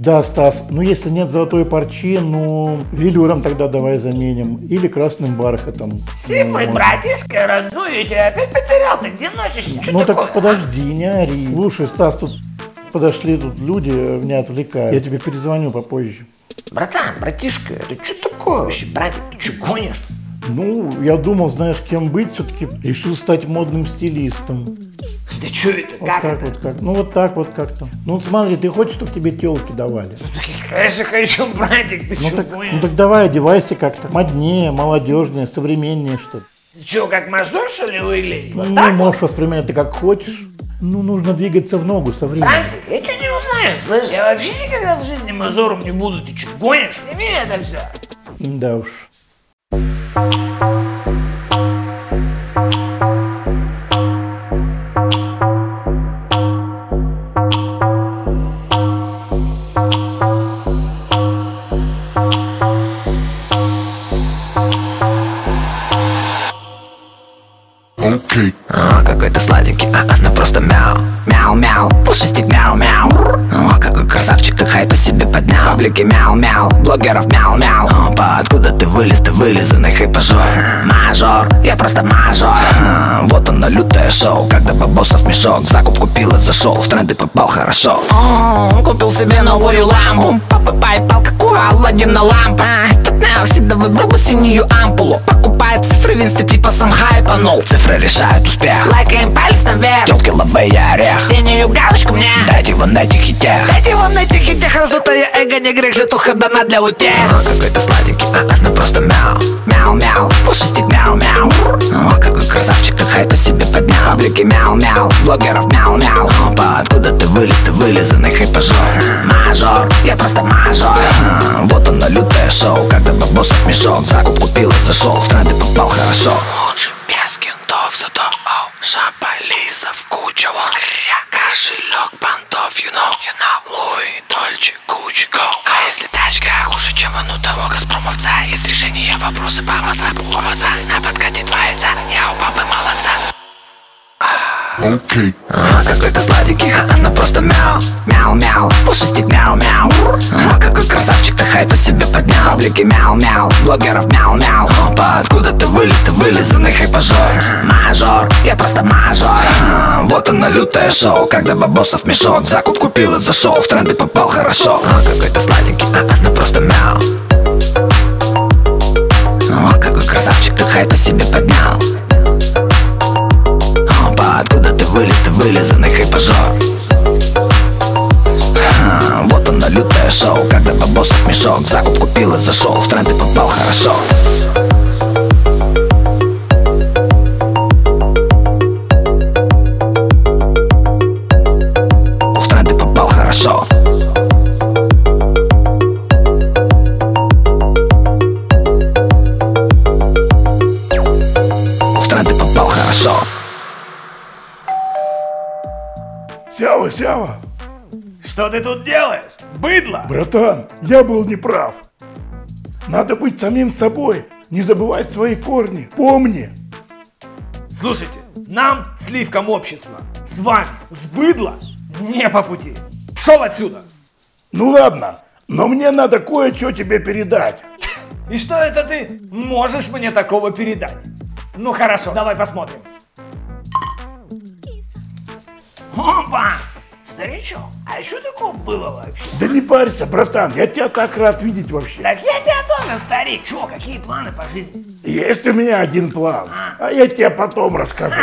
Да, Стас, ну если нет золотой парчи, ну велюром тогда давай заменим. Или красным бархатом. Сиплый, братишка, родной, я тебя опять потерял, ты где носишь? Ну так подожди, не ори. Слушай, Стас, тут подошли тут люди, меня отвлекают. Я тебе перезвоню попозже. Братан, братишка, это что такое вообще, братик, ты что гонишь? Ну, я думал, знаешь, кем быть, все-таки решил стать модным стилистом. Да что это? Вот как так это? Вот как. Ну вот так вот как-то. Ну смотри, ты хочешь, чтобы тебе телки давали? Ну так конечно хочу, братик, ты ну, так, ну так давай одевайся как-то моднее, молодежнее, современнее что-то. Ты что, как мажор, что ли, выглядит? Вот ну можешь вот воспринимать ты как хочешь. Ну нужно двигаться в ногу со временем. Братик, я что не узнаю, слышишь? Я вообще никогда в жизни мажором не буду. Ты что, гонишь? Сними это все. Да уж. О, какой ты сладенький, она просто мяу, мяу, мяу, пушистик, мяу, мяу. О, какой красавчик, ты хайпа себе поднял. Паблики мяу, мяу, блогеров мяу, мяу. Опа, откуда ты вылез, на хайпажор. Мажор, я просто мажор. Вот оно лютое шоу, когда бабосов мешок. Закуп купил и зашел, в тренды попал хорошо. Купил себе новую лампу, папа пайпал, как у Аладдина лампа. Всегда выбрал бы синюю ампулу. Покупает цифры в инсте, типа сам хайпанул. Цифры решают успех. Лайкаем палец наверх. Тёлки, ловей орех. Синюю галочку мне. Дайте вон этих хитях. Дайте вон этих хитях. Разутая эго, не грех, житуха дана для утех. Какой-то сладенький, она просто мяу. Мяу-мяу, пушистик мяу-мяу. Ох, какой красавчик, ты хайпа себе поднял. Паблики мяу-мяу, блогеров мяу-мяу. Опа, откуда ты вылез, на хайпажор. Мажор, я просто мажор. Вот оно лютое шоу, когда бабосов мешок. Закуп купил и зашел, в тренды попал хорошо. Лучше без кентов, зато шапалисов куча. Скря, кошелек, понтов, you know, Луи, Дольче, Гуччи, Гоу. А если тачка хуже, чем он у того газпромовца? Есть решение вопроса по WhatsApp, у отца. На подкате двоится, я у папы молодца. Окей. Какой-то сладенький, она просто мяу, мяу-мяу, пушистик мяу-мяу. Какой красавчик, ты хайпа себе поднял. Паблики мяу-мяу, блогеров мяу-мяу. Опа, откуда ты вылез, на хайпажор. Мажор, я просто мажор. Вот оно лютое шоу, когда бабосов мешок. Закуп купил и зашел, в тренды попал хорошо. Какой-то сладенький, она просто мяу. Какой красавчик, ты хайпа себе поднял. Откуда ты вылез, на хайпажор. Вот оно лютое шоу, когда бабосов мешок. Закуп купил и зашел, в тренды попал хорошо. В тренды попал хорошо. В тренды попал хорошо. Сява, Сява! Что ты тут делаешь? Быдло! Братан, я был неправ. Надо быть самим собой, не забывать свои корни. Помни! Слушайте, нам, сливкам общества, с вами, с быдло, не по пути. Пшел отсюда! Ну ладно, но мне надо кое-что тебе передать. И что это ты можешь мне такого передать? Ну хорошо, давай посмотрим. Опа! Старичок, а что такое было вообще? Да не парься, братан, я тебя так рад видеть вообще. Так я тебя тоже, старик. Чё, какие планы по жизни? Есть у меня один план, а я тебе потом расскажу.